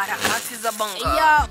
Our house is a bunker. Yeah.